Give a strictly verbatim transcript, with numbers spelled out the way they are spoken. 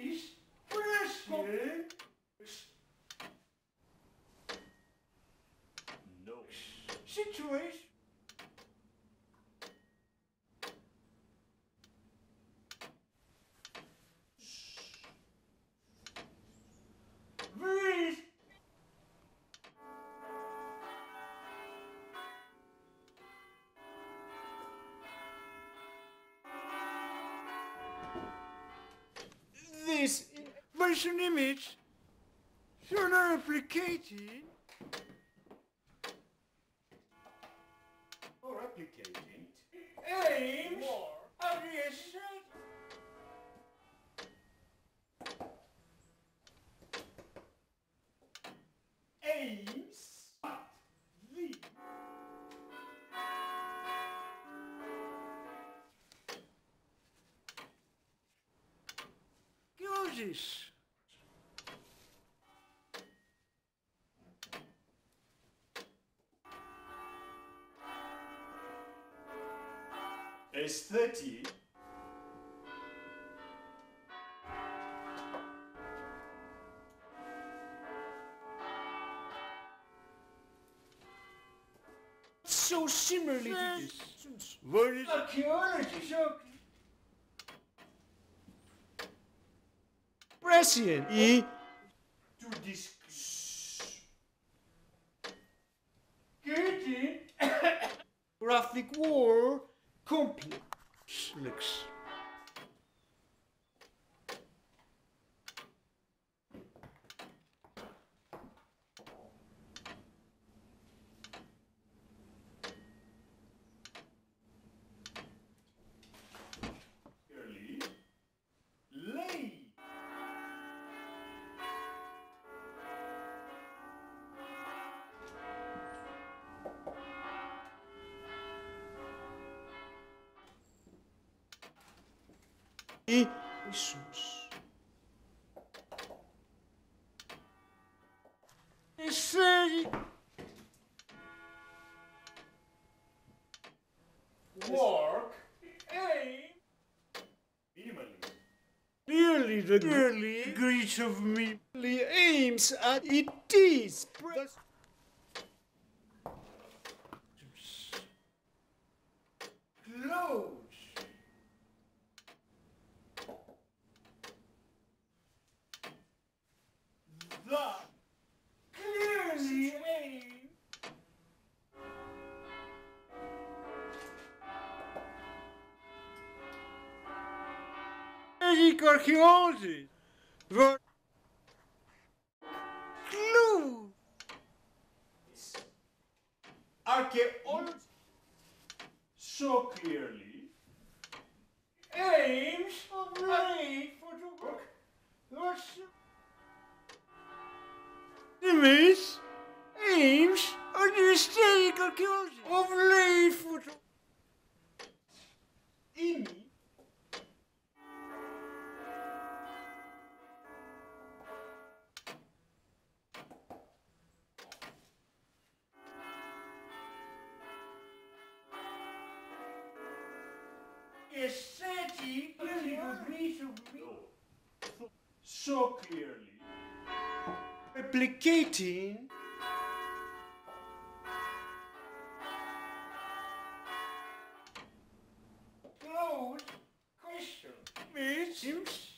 is precious. No. Situation. This version image you're not replicating or replicating aims more at the essence. Aims at the Gauges. Is thirty so similarly to this. Where is archaeology? So prescient e to discuss getting graphic war. Complex looks. Early, late. Jesus. It's thirty. Work. Aim. Minimally. Merely the girly greed of me aims at it is. Close. The clearly aim magic archaeology were clue archaeology so clearly aims of money for the work that's image aims at the aesthetic archaeology of late photo. Image aesthetic archaeology of me so clearly. Replicating closed question means